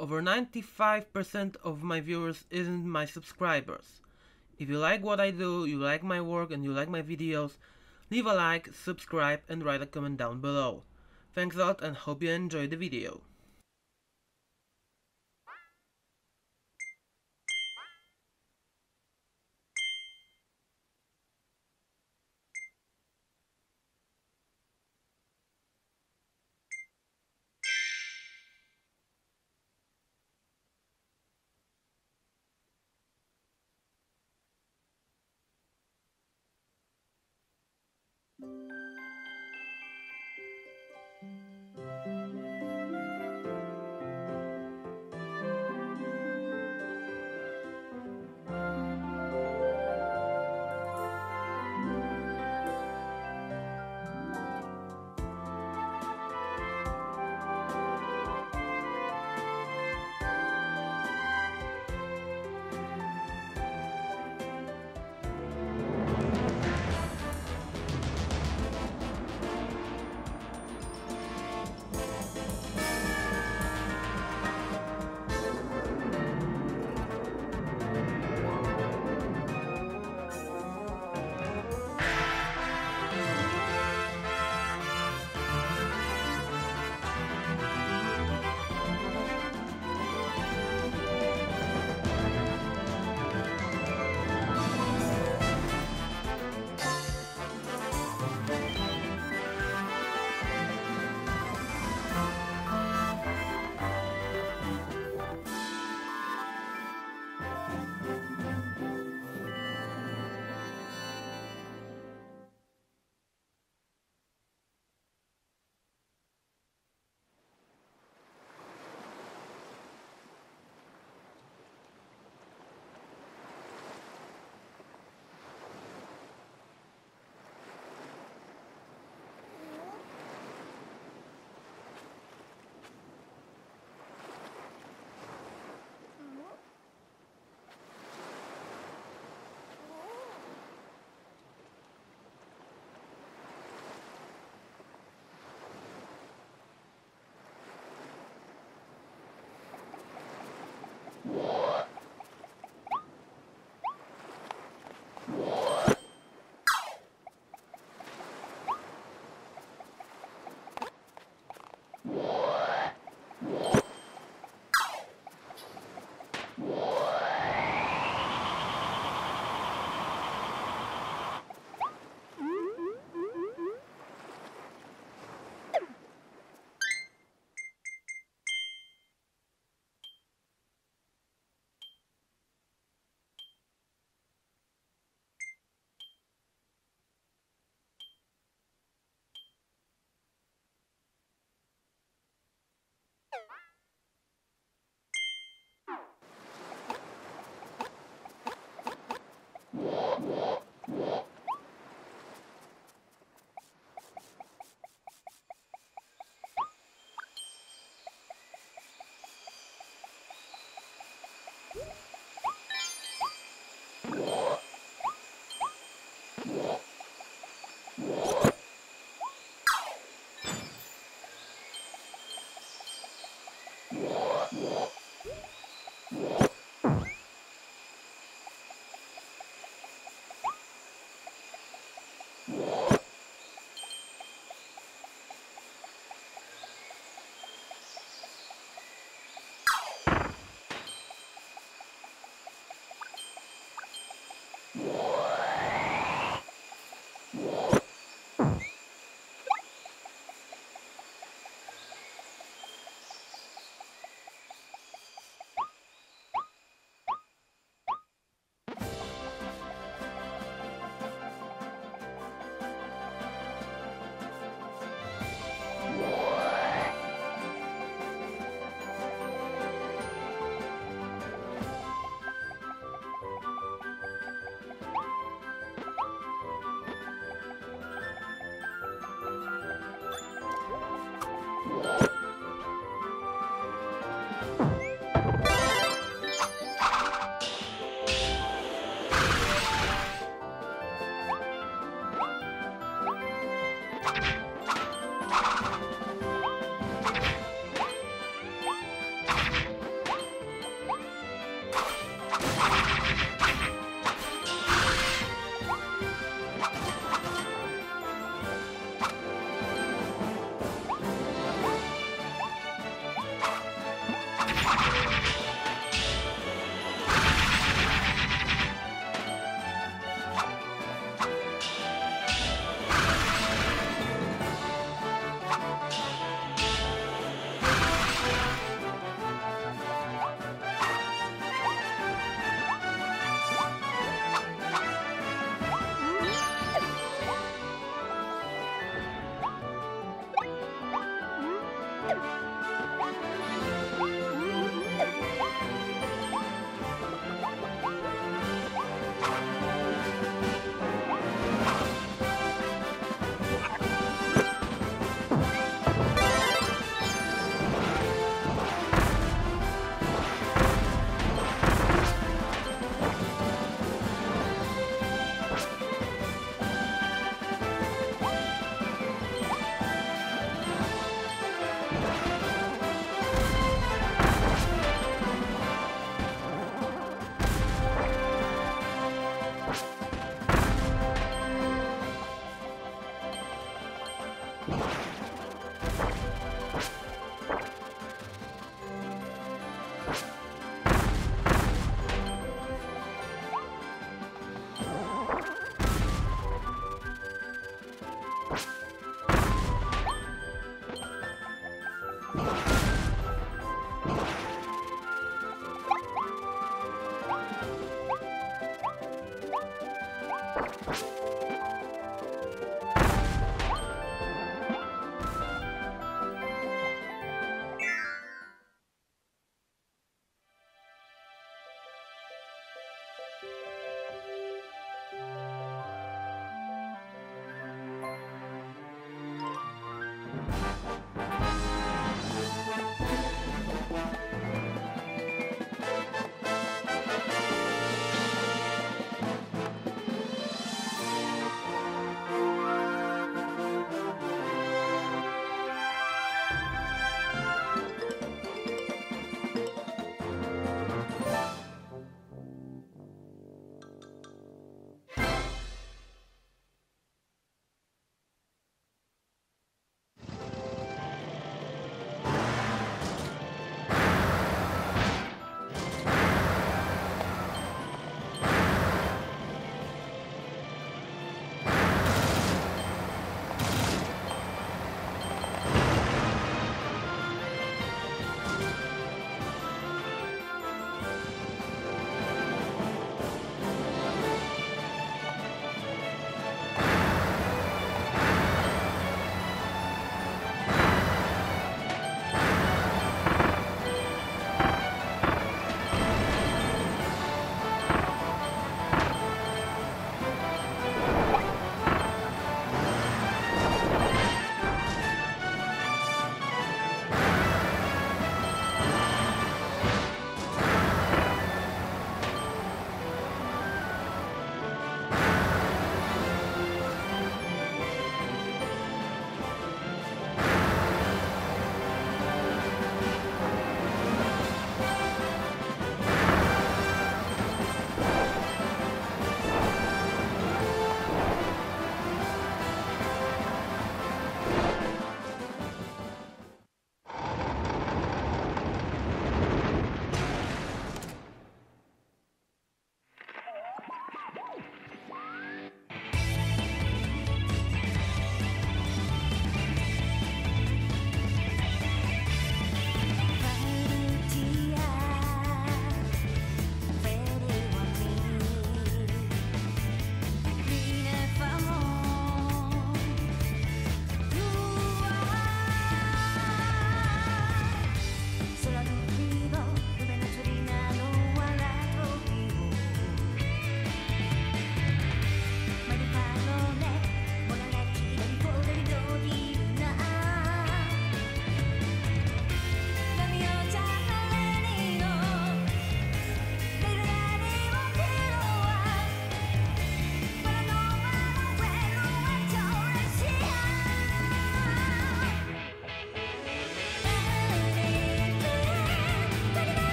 Over 95% of my viewers isn't my subscribers. If you like what I do, you like my work and you like my videos, leave a like, subscribe and write a comment down below. Thanks a lot and hope you enjoyed the video.